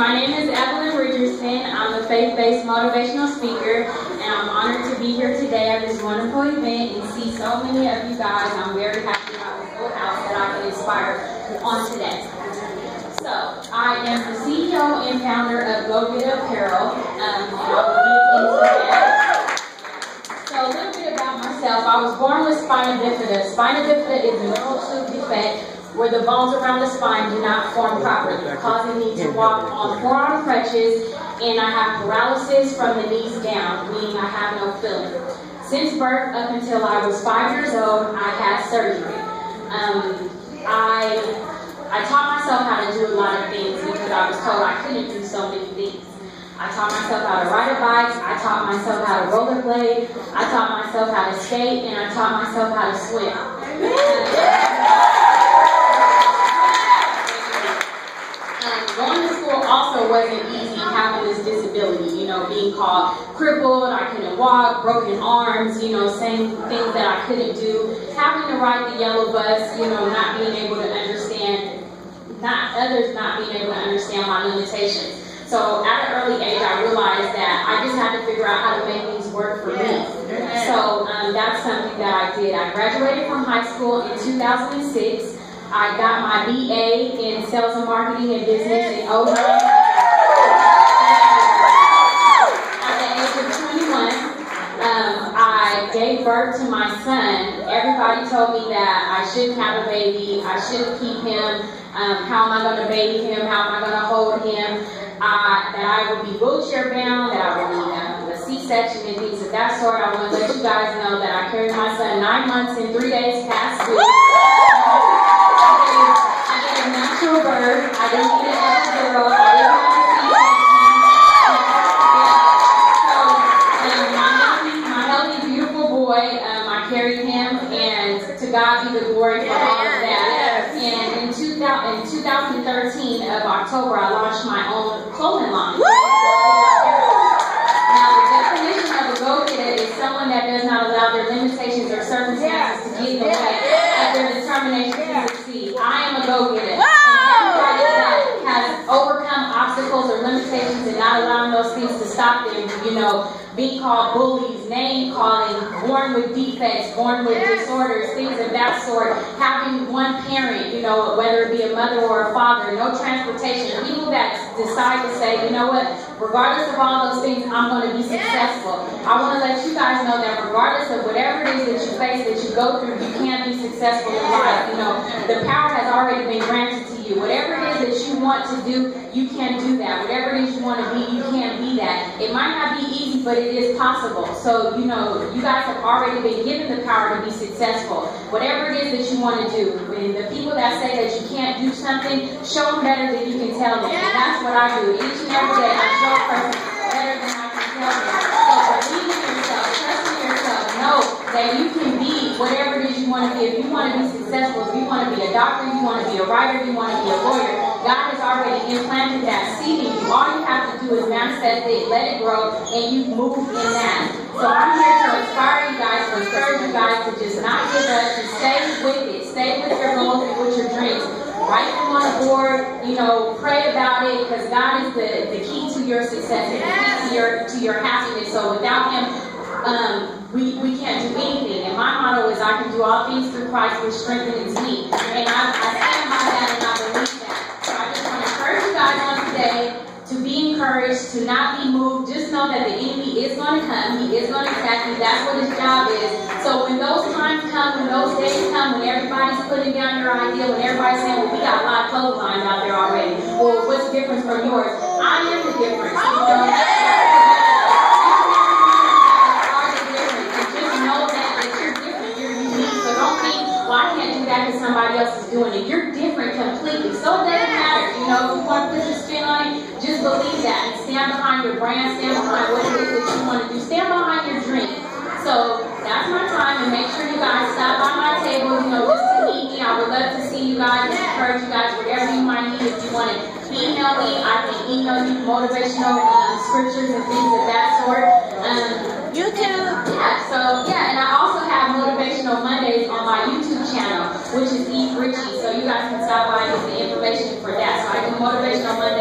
My name is Evelyn Richardson. I'm a faith-based motivational speaker, and I'm honored to be here today at this wonderful event and see so many of you guys. I'm very happy about this full house that I can inspire on today. So, I am the CEO and founder of Go Gettah Apparel, and I will get into that. So, a little bit about myself. I was born with spina bifida. Spina bifida is a neural tube defect where the bones around the spine do not form properly, causing me to walk on forearm crutches, and I have paralysis from the knees down, meaning I have no feeling. Since birth up until I was 5 years old, I had surgery. I taught myself how to do a lot of things because I was told I couldn't do so many things. I taught myself how to ride a bike, I taught myself how to rollerblade, I taught myself how to skate, and I taught myself how to swim. Going to school also wasn't easy having this disability, you know, being called crippled, I couldn't walk, broken arms, you know, saying things that I couldn't do, having to ride the yellow bus, you know, not being able to understand, not being able to understand my limitations. So at an early age, I realized that I just had to figure out how to make things work for me. So that's something that I did. I graduated from high school in 2006. I got my BA in sales and marketing and business in 09. At the age of 21, I gave birth to my son. Everybody told me that I shouldn't have a baby, I shouldn't keep him, how am I going to baby him, how am I going to hold him, that I would be wheelchair bound, that I would be a C-section and things of that sort. I want to let you guys know that I carried my son 9 months and 3 days past due. Natural birth. I didn't get an epidural. I didn't have a C-section. So my healthy, beautiful boy, I carried him, and to God be the glory for all of that. And in 2013 of October, I launched my own clothing line. Now, the definition of a go-getter is someone that does not allow their limitations or circumstances to get in the way of their determination to succeed. I am a go-getter. Or limitations and not allowing those things to stop them, you know, being called bullies, name calling, born with defects, born with disorders, things of that sort, having one parent, you know, whether it be a mother or a father, no transportation, people that decide to say, you know what, regardless of all those things, I'm going to be successful. I want to let you guys know that regardless of whatever it is that you face, that you go through, you can be successful in life. You know, the power has already been granted to you. Whatever it is that you want to do, you can do that. Whatever it is you want to be, you can be that. It might not be easy, but it is possible. So, you know, you guys have already been given the power to be successful. Whatever it is that you want to do, when the people that say that you can't do something, show them better than you can tell them. And that's what I do. Each and every day, I show a person better than I can tell them. So, believe in yourself, trust in yourself, know that you can be whatever it is you want to be. If you want to be successful, if you want to be a doctor, you want to be a writer, you want to be a lawyer, God has already implanted that seed in you. All you have to do is manifest it, let it grow, and you move in that. So I'm here to inspire you guys, to encourage you guys to just not give up, to stay with it. Stay with your goals and with your dreams. Write them on the board, you know, pray about it, because God is the key to your success and the key to your happiness. So without Him, we can't do anything. And my motto is, I can do all things through Christ, which strengthens me. And I stand by that and I believe. To be encouraged, to not be moved. Just know that the enemy is going to come. He is going to attack you. That's what his job is. So when those times come, when those days come, when everybody's putting down your idea, when everybody's saying, well, we got a lot of clotheslines out there already. Well, what's the difference from yours? I am the difference. You know? Oh, yeah. Are the difference. And just know that you're different. You're unique. So don't think, well, I can't do that because somebody else is doing it. You're different completely. So it doesn't matter. You know, if you want to put your spin on it, just believe that and stand behind your brand, stand behind what it is that you want to do, stand behind your dream. So that's my time, and make sure you guys stop by my table, you know, just to meet me. I would love to see you guys, encourage you guys, whatever you might need. If you want to email me, I can email you motivational scriptures and things of that sort. YouTube. Yeah, so yeah, and I also have Motivational Mondays on my YouTube channel, which is Eve' Riichie. So you guys can stop by and get the information for that. So I do Motivational Mondays